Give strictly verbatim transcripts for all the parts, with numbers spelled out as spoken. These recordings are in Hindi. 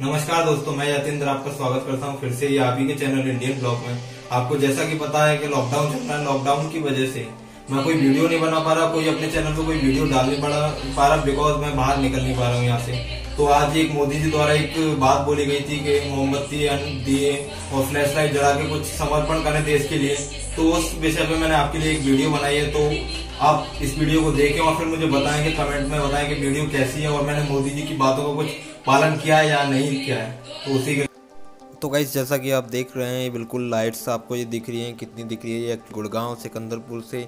नमस्कार दोस्तों, मैं यतेंद्र आपका स्वागत करता हूं फिर से याबी के चैनल इंडियन ब्लॉग में। आपको जैसा कि पता है कि लॉकडाउन चल रहा है। लॉकडाउन की वजह से मैं कोई वीडियो नहीं बना पा रहा, कोई अपने चैनल पर कोई वीडियो डाल नहीं पा रहा, बिकॉज मैं बाहर निकल नहीं पा रहा हूँ यहाँ से। तो आज एक मोदी जी द्वारा एक बात बोली गई थी कि मोमबत्ती, दिए और फ्लैश लाइट जला के कुछ समर्पण करें देश के लिए। तो उस विषय पे मैंने आपके लिए एक वीडियो बनाई है। तो आप इस वीडियो को देखें और फिर मुझे बताएं कि कमेंट में बताएं कि वीडियो कैसी है और मैंने मोदी जी की बातों को कुछ पालन किया है या नहीं किया है। तो उसी के तो गाइस, जैसा कि आप देख रहे हैं, ये बिल्कुल लाइट्स आपको ये दिख रही हैं, कितनी दिख रही है। ये गुड़गांव सिकंदरपुर से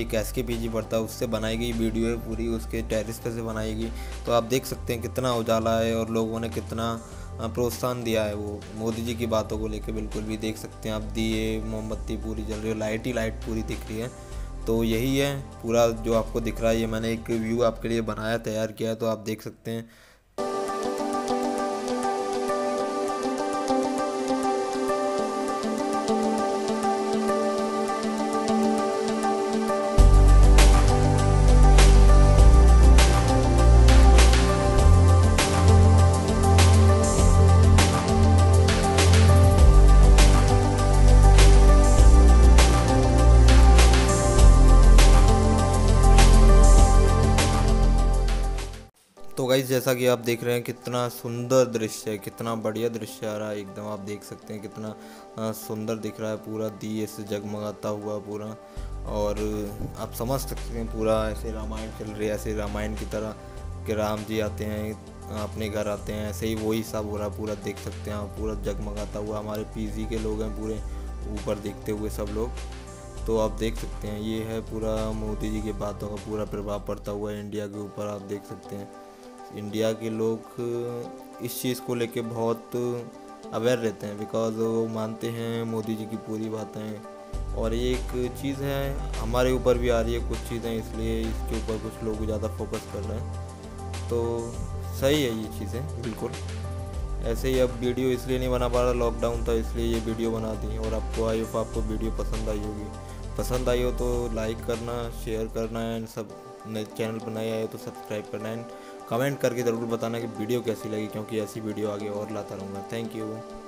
एक एस के पी जी पड़ता है, उससे बनाई गई वीडियो है पूरी, उसके टेरिस पे से बनाई गई। तो आप देख सकते हैं कितना उजाला है और लोगों ने कितना प्रोत्साहन दिया है वो मोदी जी की बातों को लेकर। बिल्कुल भी देख सकते हैं आप, दिए मोमबत्ती पूरी जल रही है, लाइट ही लाइट पूरी दिख रही है। तो यही है पूरा जो आपको दिख रहा है। ये मैंने एक व्यू आपके लिए बनाया, तैयार किया है, तो आप देख सकते हैं। तो गाइस, जैसा कि आप देख रहे हैं, कितना सुंदर दृश्य है, कितना बढ़िया दृश्य आ रहा है एकदम। आप देख सकते हैं कितना सुंदर दिख रहा है पूरा, दिए से जगमगाता हुआ पूरा। और आप समझ सकते हैं पूरा ऐसे रामायण चल रही है, ऐसे रामायण की तरह कि राम जी आते हैं अपने घर आते हैं, ऐसे ही वही सब हो रहा पूरा। देख सकते हैं पूरा जगमगाता हुआ। हमारे पीजी के लोग हैं पूरे ऊपर देखते हुए सब लोग। तो आप देख सकते हैं ये है पूरा मोदी जी की बातों का पूरा प्रभाव पड़ता हुआ इंडिया के ऊपर। आप देख सकते हैं इंडिया के लोग इस चीज़ को लेके बहुत अवेयर रहते हैं, बिकॉज वो मानते हैं मोदी जी की पूरी बातें। और ये एक चीज़ है, हमारे ऊपर भी आ रही है कुछ चीज़ें, इसलिए इसके ऊपर कुछ लोग ज़्यादा फोकस कर रहे हैं। तो सही है ये चीज़ें बिल्कुल। ऐसे ही अब वीडियो इसलिए नहीं बना पा रहा, लॉकडाउन था, इसलिए ये वीडियो बना दी। और आपको आई होप आपको वीडियो पसंद आई होगी। पसंद आई हो तो लाइक करना, शेयर करना है, सब चैनल पर नए आए हो तो सब्सक्राइब करना है। कमेंट करके ज़रूर बताना कि वीडियो कैसी लगी, क्योंकि ऐसी वीडियो आगे और लाता रहूँगा। Thank you.